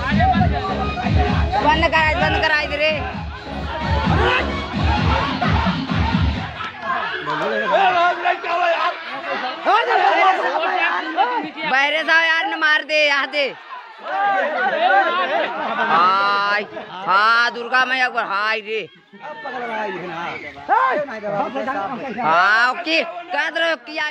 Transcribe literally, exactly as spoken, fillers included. बंद कराए बंद कराए तेरे बहरे साहब यार न मार दे यहाँ दे। हाय हाँ दुर्गा मैया को हाय रे हाँ ओके क्या तरह किया